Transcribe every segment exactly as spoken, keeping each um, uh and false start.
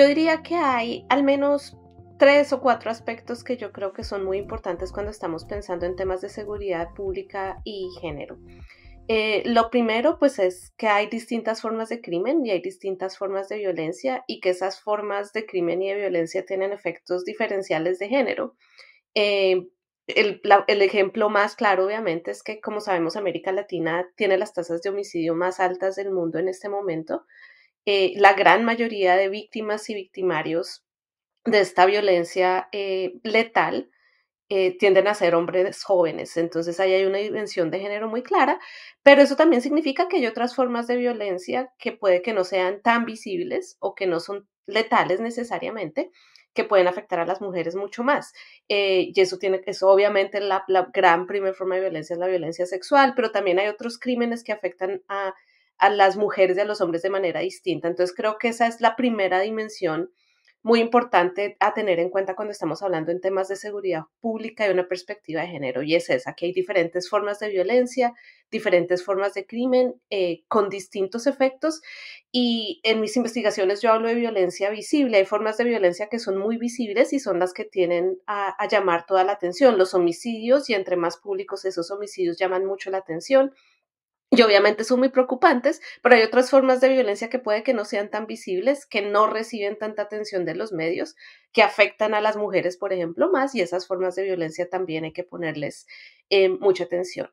Yo diría que hay al menos tres o cuatro aspectos que yo creo que son muy importantes cuando estamos pensando en temas de seguridad pública y género. Eh, lo primero, pues, es que hay distintas formas de crimen y hay distintas formas de violencia, y que esas formas de crimen y de violencia tienen efectos diferenciales de género. Eh, el, la, el ejemplo más claro, obviamente, es que, como sabemos, América Latina tiene las tasas de homicidio más altas del mundo en este momento. Eh, la gran mayoría de víctimas y victimarios de esta violencia eh, letal Eh, tienden a ser hombres jóvenes, entonces ahí hay una dimensión de género muy clara, pero eso también significa que hay otras formas de violencia que puede que no sean tan visibles o que no son letales necesariamente, que pueden afectar a las mujeres mucho más. Eh, y eso tiene, eso obviamente la, la gran primera forma de violencia es la violencia sexual, pero también hay otros crímenes que afectan a, a las mujeres y a los hombres de manera distinta. Entonces creo que esa es la primera dimensión muy importante a tener en cuenta cuando estamos hablando en temas de seguridad pública y una perspectiva de género, y es esa, que hay diferentes formas de violencia, diferentes formas de crimen eh, con distintos efectos, y en mis investigaciones yo hablo de violencia visible. Hay formas de violencia que son muy visibles y son las que tienen a, a llamar toda la atención, los homicidios, y entre más públicos esos homicidios llaman mucho la atención, y obviamente son muy preocupantes, pero hay otras formas de violencia que puede que no sean tan visibles, que no reciben tanta atención de los medios, que afectan a las mujeres, por ejemplo, más, y esas formas de violencia también hay que ponerles eh, mucha atención.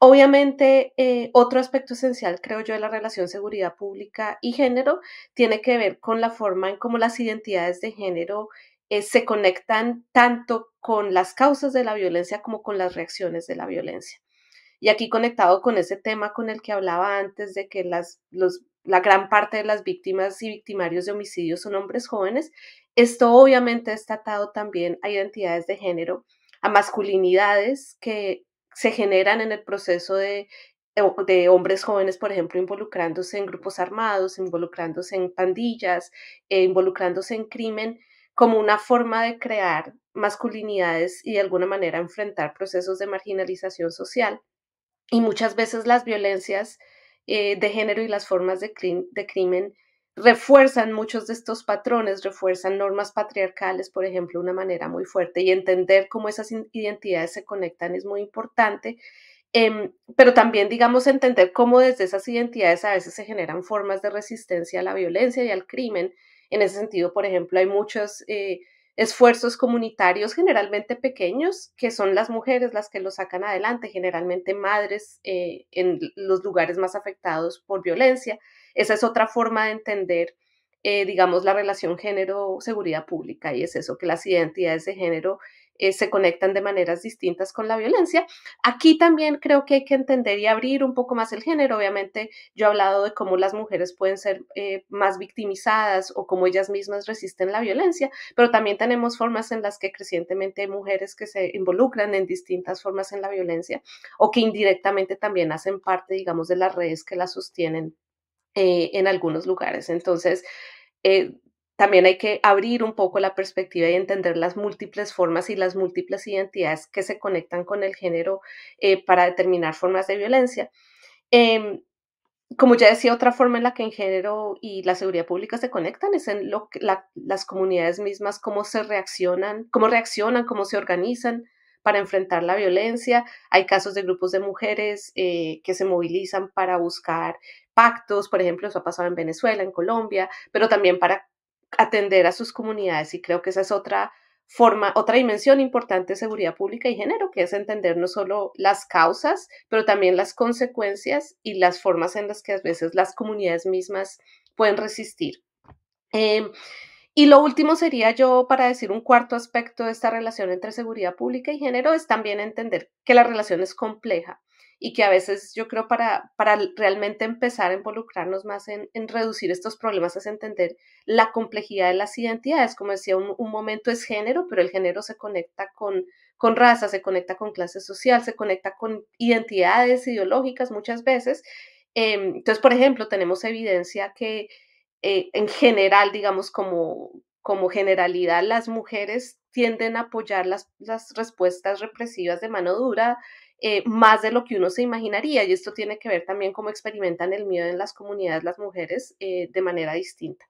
Obviamente, eh, otro aspecto esencial, creo yo, de la relación seguridad pública y género tiene que ver con la forma en cómo las identidades de género eh, se conectan tanto con las causas de la violencia como con las reacciones de la violencia. Y aquí, conectado con ese tema con el que hablaba antes, de que las, los, la gran parte de las víctimas y victimarios de homicidios son hombres jóvenes, esto obviamente está atado también a identidades de género, a masculinidades que se generan en el proceso de, de hombres jóvenes, por ejemplo, involucrándose en grupos armados, involucrándose en pandillas, eh, involucrándose en crimen, como una forma de crear masculinidades y de alguna manera enfrentar procesos de marginalización social. Y muchas veces las violencias eh, de género y las formas de, de crimen refuerzan muchos de estos patrones, refuerzan normas patriarcales, por ejemplo, de una manera muy fuerte, y entender cómo esas identidades se conectan es muy importante, eh, pero también, digamos, entender cómo desde esas identidades a veces se generan formas de resistencia a la violencia y al crimen. En ese sentido, por ejemplo, hay muchos eh, esfuerzos comunitarios, generalmente pequeños, que son las mujeres las que los sacan adelante, generalmente madres eh, en los lugares más afectados por violencia. Esa es otra forma de entender, eh, digamos, la relación género-seguridad pública, y es eso, que las identidades de género eh, se conectan de maneras distintas con la violencia. Aquí también creo que hay que entender y abrir un poco más el género. Obviamente yo he hablado de cómo las mujeres pueden ser eh, más victimizadas o cómo ellas mismas resisten la violencia, pero también tenemos formas en las que crecientemente hay mujeres que se involucran en distintas formas en la violencia, o que indirectamente también hacen parte, digamos, de las redes que las sostienen eh, en algunos lugares. Entonces, eh, También hay que abrir un poco la perspectiva y entender las múltiples formas y las múltiples identidades que se conectan con el género eh, para determinar formas de violencia. Eh, como ya decía, otra forma en la que el género y la seguridad pública se conectan es en lo que la, las comunidades mismas, cómo se reaccionan, cómo reaccionan, cómo se organizan para enfrentar la violencia. Hay casos de grupos de mujeres eh, que se movilizan para buscar pactos, por ejemplo, eso ha pasado en Venezuela, en Colombia, pero también para atender a sus comunidades, y creo que esa es otra forma, otra dimensión importante de seguridad pública y género, que es entender no solo las causas, pero también las consecuencias y las formas en las que a veces las comunidades mismas pueden resistir. Eh, y lo último sería, yo para decir un cuarto aspecto de esta relación entre seguridad pública y género, es también entender que la relación es compleja, y que a veces yo creo para, para realmente empezar a involucrarnos más en, en reducir estos problemas es entender la complejidad de las identidades. Como decía, un, un momento es género, pero el género se conecta con, con raza, se conecta con clase social, se conecta con identidades ideológicas muchas veces. Eh, entonces, por ejemplo, tenemos evidencia que eh, en general, digamos, como, como generalidad, las mujeres tienden a apoyar las, las respuestas represivas de mano dura, Eh, más de lo que uno se imaginaría, y esto tiene que ver también cómo experimentan el miedo en las comunidades las mujeres eh, de manera distinta.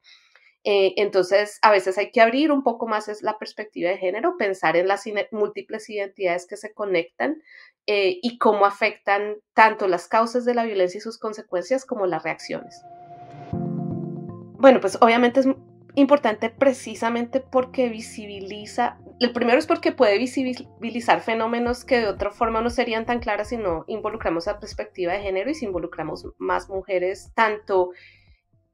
Eh, entonces, a veces hay que abrir un poco más la perspectiva de género, pensar en las múltiples identidades que se conectan eh, y cómo afectan tanto las causas de la violencia y sus consecuencias como las reacciones. Bueno, pues obviamente es importante precisamente porque visibiliza, el primero es porque puede visibilizar fenómenos que de otra forma no serían tan claras si no involucramos la perspectiva de género y si involucramos más mujeres tanto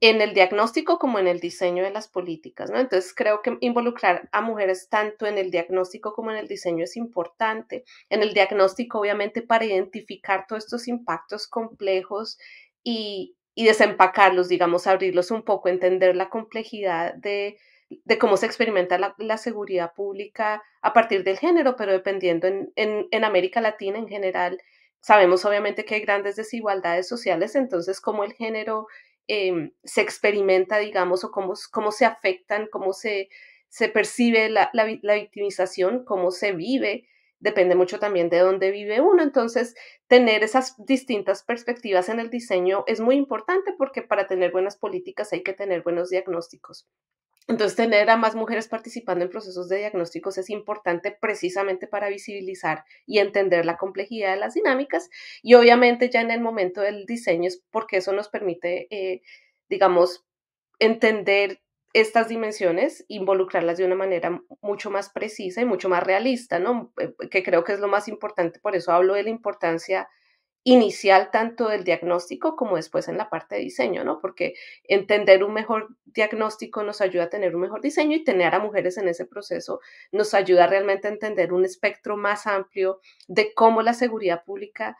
en el diagnóstico como en el diseño de las políticas, ¿no? Entonces creo que involucrar a mujeres tanto en el diagnóstico como en el diseño es importante. En el diagnóstico, obviamente, para identificar todos estos impactos complejos y, y desempacarlos, digamos, abrirlos un poco, entender la complejidad de, de cómo se experimenta la, la seguridad pública a partir del género, pero dependiendo en, en, en América Latina en general, sabemos obviamente que hay grandes desigualdades sociales, entonces cómo el género Eh, se experimenta, digamos, o cómo, cómo se afectan, cómo se, se percibe la, la, la victimización, cómo se vive, depende mucho también de dónde vive uno. Entonces, tener esas distintas perspectivas en el diseño es muy importante porque para tener buenas políticas hay que tener buenos diagnósticos. Entonces, tener a más mujeres participando en procesos de diagnósticos es importante precisamente para visibilizar y entender la complejidad de las dinámicas y obviamente ya en el momento del diseño es porque eso nos permite, eh, digamos, entender estas dimensiones, involucrarlas de una manera mucho más precisa y mucho más realista, ¿no? Que creo que es lo más importante, por eso hablo de la importancia inicial tanto del diagnóstico como después en la parte de diseño, ¿no? Porque entender un mejor diagnóstico nos ayuda a tener un mejor diseño y tener a mujeres en ese proceso nos ayuda realmente a entender un espectro más amplio de cómo la seguridad pública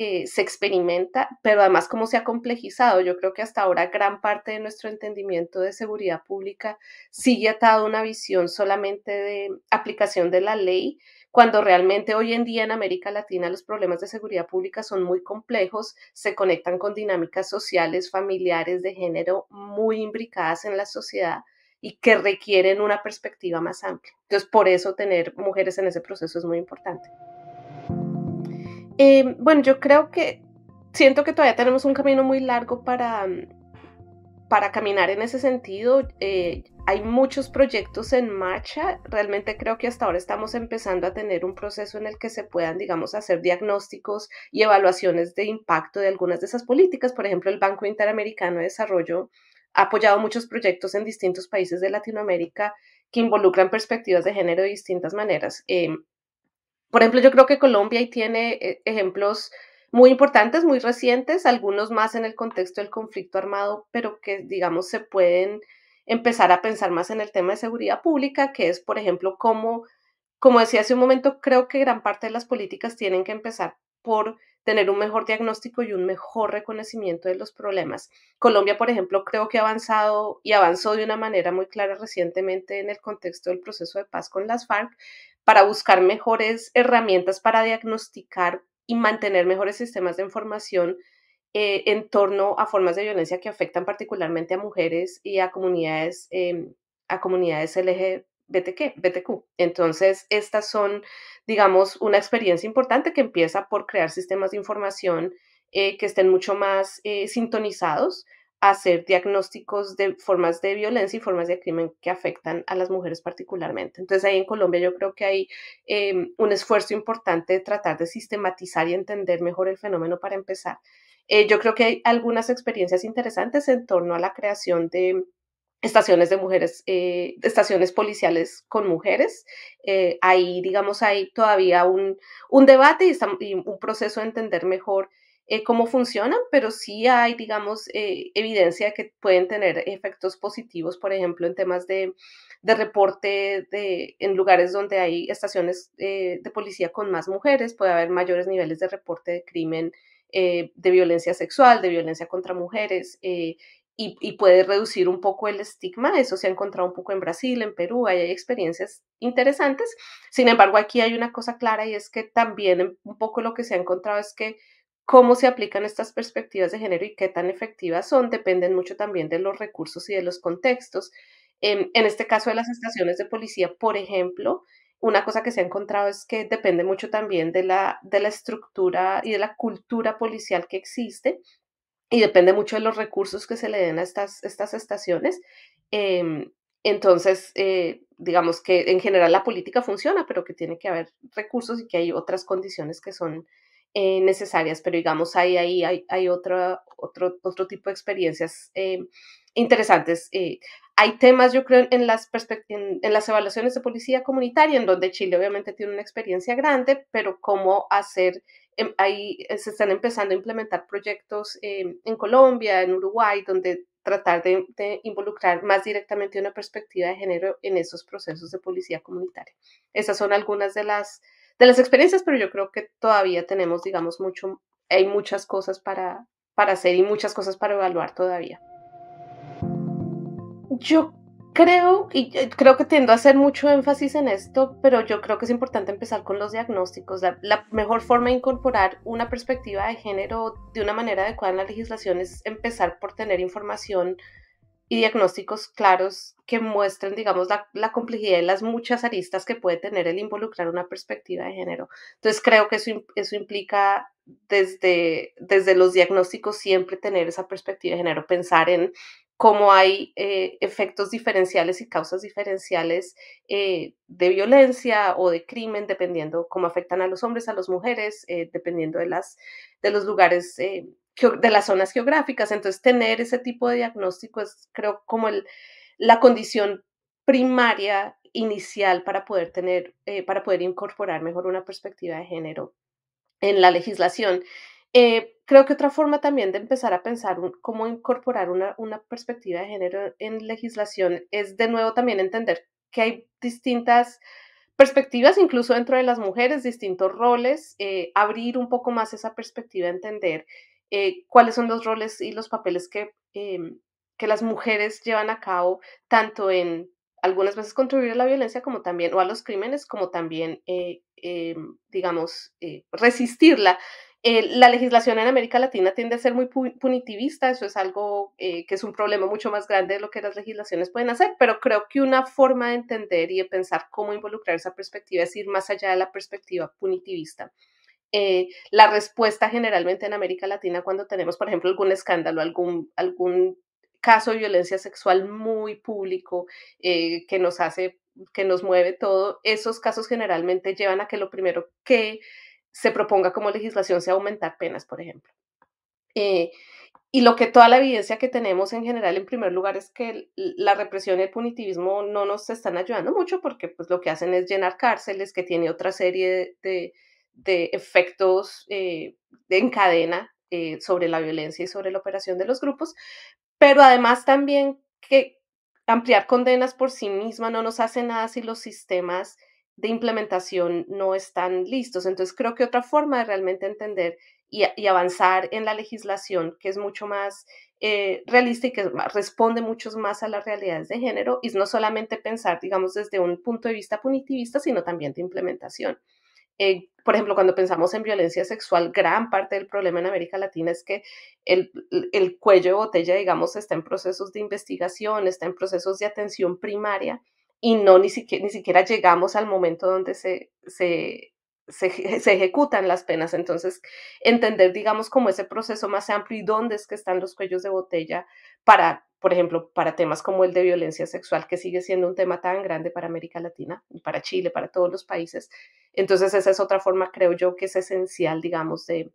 eh, se experimenta, pero además cómo se ha complejizado. Yo creo que hasta ahora gran parte de nuestro entendimiento de seguridad pública sigue atado a una visión solamente de aplicación de la ley, cuando realmente hoy en día en América Latina los problemas de seguridad pública son muy complejos, se conectan con dinámicas sociales, familiares, de género muy imbricadas en la sociedad y que requieren una perspectiva más amplia. Entonces, por eso tener mujeres en ese proceso es muy importante. Eh, bueno, yo creo que siento que todavía tenemos un camino muy largo para, para caminar en ese sentido. Eh, Hay muchos proyectos en marcha, realmente creo que hasta ahora estamos empezando a tener un proceso en el que se puedan, digamos, hacer diagnósticos y evaluaciones de impacto de algunas de esas políticas. Por ejemplo, el Banco Interamericano de Desarrollo ha apoyado muchos proyectos en distintos países de Latinoamérica que involucran perspectivas de género de distintas maneras. Eh, por ejemplo, yo creo que Colombia tiene ejemplos muy importantes, muy recientes, algunos más en el contexto del conflicto armado, pero que, digamos, se pueden empezar a pensar más en el tema de seguridad pública, que es, por ejemplo, como, como decía hace un momento, creo que gran parte de las políticas tienen que empezar por tener un mejor diagnóstico y un mejor reconocimiento de los problemas. Colombia, por ejemplo, creo que ha avanzado y avanzó de una manera muy clara recientemente en el contexto del proceso de paz con las FARC para buscar mejores herramientas para diagnosticar y mantener mejores sistemas de información Eh, en torno a formas de violencia que afectan particularmente a mujeres y a comunidades, eh, a comunidades L G B T Q. Entonces, estas son, digamos, una experiencia importante que empieza por crear sistemas de información eh, que estén mucho más eh, sintonizados, a hacer diagnósticos de formas de violencia y formas de crimen que afectan a las mujeres particularmente. Entonces, ahí en Colombia yo creo que hay eh, un esfuerzo importante de tratar de sistematizar y entender mejor el fenómeno para empezar. Eh, yo creo que hay algunas experiencias interesantes en torno a la creación de estaciones de mujeres, eh, estaciones policiales con mujeres. Eh, ahí, digamos, hay todavía un, un debate y, está, y un proceso de entender mejor eh, cómo funcionan, pero sí hay, digamos, eh, evidencia de que pueden tener efectos positivos, por ejemplo, en temas de, de reporte de, en lugares donde hay estaciones eh, de policía con más mujeres, puede haber mayores niveles de reporte de crimen, Eh, de violencia sexual, de violencia contra mujeres, eh, y, y puede reducir un poco el estigma. Eso se ha encontrado un poco en Brasil, en Perú, ahí hay experiencias interesantes. Sin embargo, aquí hay una cosa clara y es que también un poco lo que se ha encontrado es que cómo se aplican estas perspectivas de género y qué tan efectivas son, dependen mucho también de los recursos y de los contextos. Eh, en este caso de las estaciones de policía, por ejemplo, una cosa que se ha encontrado es que depende mucho también de la, de la estructura y de la cultura policial que existe. y depende mucho de los recursos que se le den a estas, estas estaciones. Eh, entonces, eh, digamos que en general la política funciona, pero que tiene que haber recursos y que hay otras condiciones que son eh, necesarias, pero digamos ahí hay, hay, hay otro, otro, otro tipo de experiencias eh, interesantes. Eh, Hay temas, yo creo, en las, en, en las evaluaciones de policía comunitaria, en donde Chile obviamente tiene una experiencia grande, pero cómo hacer, em, ahí se están empezando a implementar proyectos eh, en Colombia, en Uruguay, donde tratar de, de involucrar más directamente una perspectiva de género en esos procesos de policía comunitaria. Esas son algunas de las, de las experiencias, pero yo creo que todavía tenemos, digamos, mucho, hay muchas cosas para, para hacer y muchas cosas para evaluar todavía. Yo creo, y creo que tiendo a hacer mucho énfasis en esto, pero yo creo que es importante empezar con los diagnósticos. La, la mejor forma de incorporar una perspectiva de género de una manera adecuada en la legislación es empezar por tener información y diagnósticos claros que muestren, digamos, la, la complejidad y las muchas aristas que puede tener el involucrar una perspectiva de género. Entonces creo que eso, eso implica desde, desde los diagnósticos siempre tener esa perspectiva de género, pensar en cómo hay eh, efectos diferenciales y causas diferenciales eh, de violencia o de crimen, dependiendo cómo afectan a los hombres, a las mujeres, eh, dependiendo de, las, de los lugares, eh, de las zonas geográficas. Entonces, tener ese tipo de diagnóstico es, creo, como el, la condición primaria, inicial, para poder, tener, eh, para poder incorporar mejor una perspectiva de género en la legislación. Eh, creo que otra forma también de empezar a pensar un, cómo incorporar una, una perspectiva de género en legislación es de nuevo también entender que hay distintas perspectivas, incluso dentro de las mujeres, distintos roles, eh, abrir un poco más esa perspectiva, entender eh, cuáles son los roles y los papeles que, eh, que las mujeres llevan a cabo, tanto en algunas veces contribuir a la violencia como también, o a los crímenes, como también, eh, eh, digamos, eh, resistirla. Eh, la legislación en América Latina tiende a ser muy punitivista, eso es algo eh, que es un problema mucho más grande de lo que las legislaciones pueden hacer, pero creo que una forma de entender y de pensar cómo involucrar esa perspectiva es ir más allá de la perspectiva punitivista. Eh, la respuesta generalmente en América Latina cuando tenemos, por ejemplo, algún escándalo, algún, algún caso de violencia sexual muy público eh, que nos hace, que nos mueve todo, esos casos generalmente llevan a que lo primero que se proponga como legislación sea aumentar penas, por ejemplo. Eh, y lo que toda la evidencia que tenemos en general, en primer lugar, es que la represión y el punitivismo no nos están ayudando mucho porque pues, lo que hacen es llenar cárceles, que tiene otra serie de, de efectos eh, en cadena eh, sobre la violencia y sobre la operación de los grupos, pero además también que ampliar condenas por sí misma no nos hace nada si los sistemas de implementación no están listos. Entonces creo que otra forma de realmente entender y, y avanzar en la legislación que es mucho más eh, realista y que responde mucho más a las realidades de género es no solamente pensar, digamos, desde un punto de vista punitivista, sino también de implementación. Eh, por ejemplo, cuando pensamos en violencia sexual, gran parte del problema en América Latina es que el, el cuello de botella, digamos, está en procesos de investigación, está en procesos de atención primaria, y no ni siquiera, ni siquiera llegamos al momento donde se, se, se, se ejecutan las penas. Entonces, entender, digamos, como ese proceso más amplio y dónde es que están los cuellos de botella para, por ejemplo, para temas como el de violencia sexual, que sigue siendo un tema tan grande para América Latina, para Chile, para todos los países. Entonces, esa es otra forma, creo yo, que es esencial, digamos, de...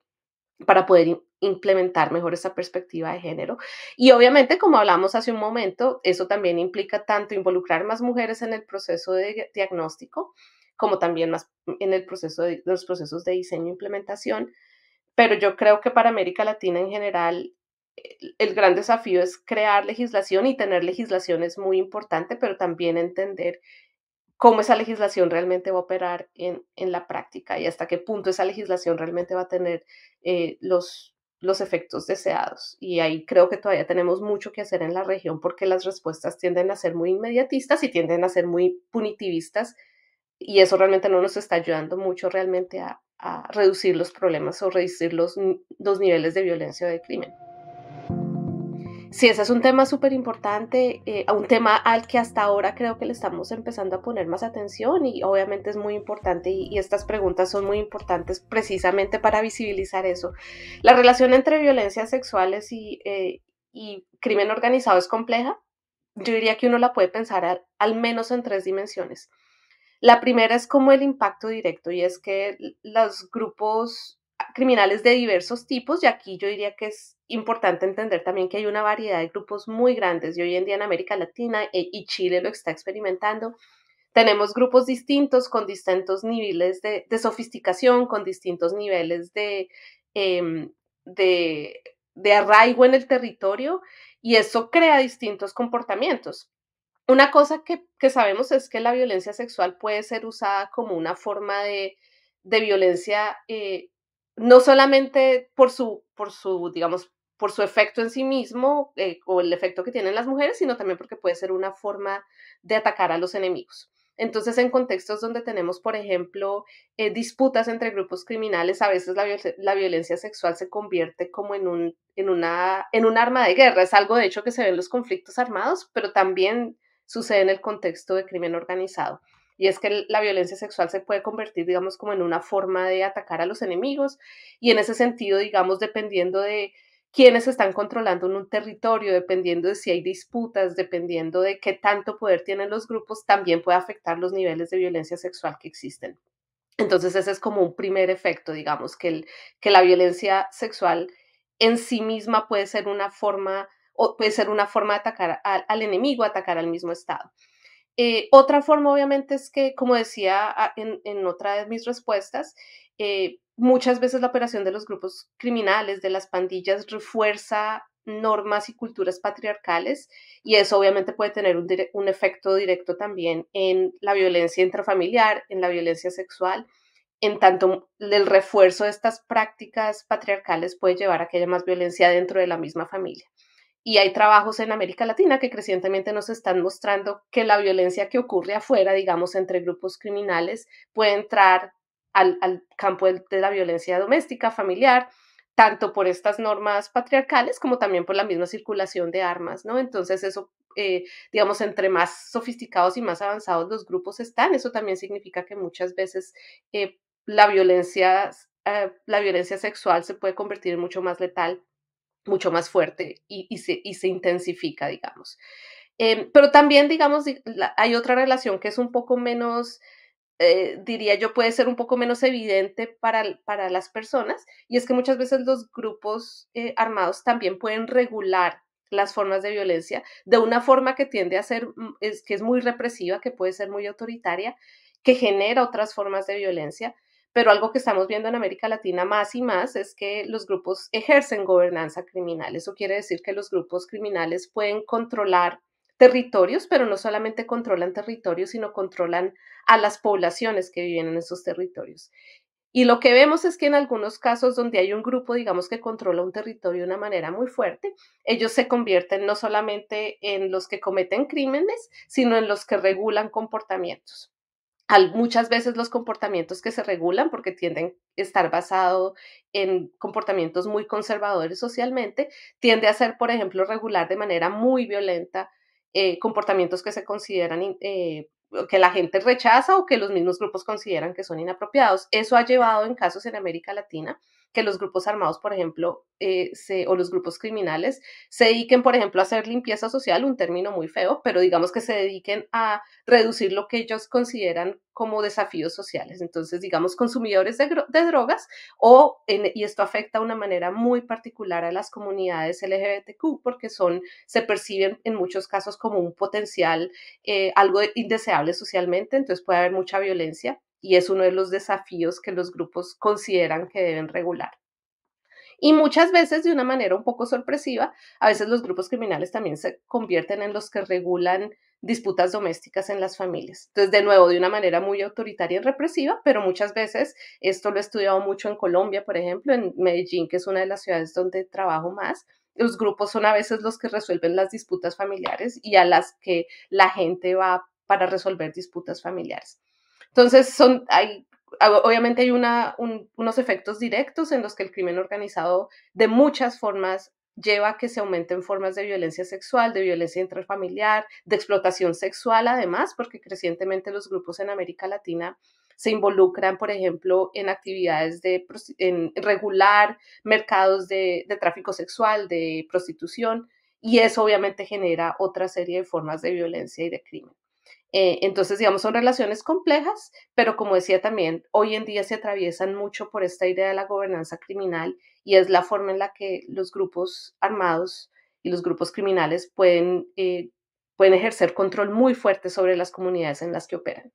para poder implementar mejor esa perspectiva de género. Y obviamente, como hablamos hace un momento, eso también implica tanto involucrar más mujeres en el proceso de diagnóstico, como también más en el proceso de, los procesos de diseño e implementación. Pero yo creo que para América Latina en general, el, el gran desafío es crear legislación, y tener legislación es muy importante, pero también entender cómo esa legislación realmente va a operar en, en la práctica y hasta qué punto esa legislación realmente va a tener eh, los, los efectos deseados. Y ahí creo que todavía tenemos mucho que hacer en la región porque las respuestas tienden a ser muy inmediatistas y tienden a ser muy punitivistas, y eso realmente no nos está ayudando mucho realmente a, a reducir los problemas o reducir los, los niveles de violencia o de crimen. Sí, ese es un tema súper importante, eh, un tema al que hasta ahora creo que le estamos empezando a poner más atención y obviamente es muy importante y, y estas preguntas son muy importantes precisamente para visibilizar eso. La relación entre violencias sexuales y, eh, y crimen organizado es compleja. Yo diría que uno la puede pensar al, al menos en tres dimensiones. La primera es como el impacto directo y es que los grupos criminales de diversos tipos, y aquí yo diría que es importante entender también que hay una variedad de grupos muy grandes, y hoy en día en América Latina e, y Chile lo está experimentando, tenemos grupos distintos con distintos niveles de, de sofisticación, con distintos niveles de, eh, de, de arraigo en el territorio, y eso crea distintos comportamientos. Una cosa que, que sabemos es que la violencia sexual puede ser usada como una forma de, de violencia eh, no solamente por su, por su, digamos, por su efecto en sí mismo eh, o el efecto que tienen las mujeres, sino también porque puede ser una forma de atacar a los enemigos. Entonces, en contextos donde tenemos, por ejemplo, eh, disputas entre grupos criminales, a veces la, la violencia sexual se convierte como en un, en una, en un arma de guerra. Es algo, de hecho, que se ve en los conflictos armados, pero también sucede en el contexto de crimen organizado. Y es que la violencia sexual se puede convertir, digamos, como en una forma de atacar a los enemigos y en ese sentido, digamos, dependiendo de quiénes están controlando en un territorio, dependiendo de si hay disputas, dependiendo de qué tanto poder tienen los grupos, también puede afectar los niveles de violencia sexual que existen. Entonces ese es como un primer efecto, digamos, que, el, que la violencia sexual en sí misma puede ser una forma, o puede ser una forma de atacar a, al enemigo, atacar al mismo Estado. Eh, otra forma obviamente es que, como decía en, en otra de mis respuestas, eh, muchas veces la operación de los grupos criminales, de las pandillas, refuerza normas y culturas patriarcales y eso obviamente puede tener un, un efecto directo también en la violencia intrafamiliar, en la violencia sexual, en tanto el refuerzo de estas prácticas patriarcales puede llevar a que haya más violencia dentro de la misma familia. Y hay trabajos en América Latina que crecientemente nos están mostrando que la violencia que ocurre afuera, digamos, entre grupos criminales, puede entrar al, al campo de, de la violencia doméstica, familiar, tanto por estas normas patriarcales como también por la misma circulación de armas, ¿no? Entonces eso, eh, digamos, entre más sofisticados y más avanzados los grupos están, eso también significa que muchas veces eh, la violencia, eh, la violencia sexual se puede convertir en mucho más letal, mucho más fuerte y, y, se, y se intensifica, digamos. Eh, pero también, digamos, hay otra relación que es un poco menos, eh, diría yo, puede ser un poco menos evidente para, para las personas, y es que muchas veces los grupos eh, armados también pueden regular las formas de violencia de una forma que tiende a ser, es, que es muy represiva, que puede ser muy autoritaria, que genera otras formas de violencia. Pero algo que estamos viendo en América Latina más y más es que los grupos ejercen gobernanza criminal. Eso quiere decir que los grupos criminales pueden controlar territorios, pero no solamente controlan territorios, sino controlan a las poblaciones que viven en esos territorios. Y lo que vemos es que en algunos casos donde hay un grupo, digamos, que controla un territorio de una manera muy fuerte, ellos se convierten no solamente en los que cometen crímenes, sino en los que regulan comportamientos. Muchas veces los comportamientos que se regulan, porque tienden a estar basados en comportamientos muy conservadores socialmente, tiende a ser, por ejemplo, regular de manera muy violenta eh, comportamientos que se consideran, eh, que la gente rechaza o que los mismos grupos consideran que son inapropiados. Eso ha llevado en casos en América Latina que los grupos armados, por ejemplo, eh, se, o los grupos criminales se dediquen, por ejemplo, a hacer limpieza social, un término muy feo, pero digamos que se dediquen a reducir lo que ellos consideran como desafíos sociales. Entonces, digamos, consumidores de, de drogas, o en, y esto afecta de una manera muy particular a las comunidades L G B T Q, porque son, se perciben en muchos casos como un potencial, eh, algo indeseable socialmente, entonces puede haber mucha violencia. Y es uno de los desafíos que los grupos consideran que deben regular. Y muchas veces, de una manera un poco sorpresiva, a veces los grupos criminales también se convierten en los que regulan disputas domésticas en las familias. Entonces, de nuevo, de una manera muy autoritaria y represiva, pero muchas veces, esto lo he estudiado mucho en Colombia, por ejemplo, en Medellín, que es una de las ciudades donde trabajo más, los grupos son a veces los que resuelven las disputas familiares y a las que la gente va para resolver disputas familiares. Entonces, son, hay, obviamente hay una, un, unos efectos directos en los que el crimen organizado de muchas formas lleva a que se aumenten formas de violencia sexual, de violencia intrafamiliar, de explotación sexual además, porque crecientemente los grupos en América Latina se involucran, por ejemplo, en actividades de en regular mercados de, de tráfico sexual, de prostitución, y eso obviamente genera otra serie de formas de violencia y de crimen. Eh, entonces, digamos, son relaciones complejas, pero como decía también, hoy en día se atraviesan mucho por esta idea de la gobernanza criminal y es la forma en la que los grupos armados y los grupos criminales pueden, eh, pueden ejercer control muy fuerte sobre las comunidades en las que operan.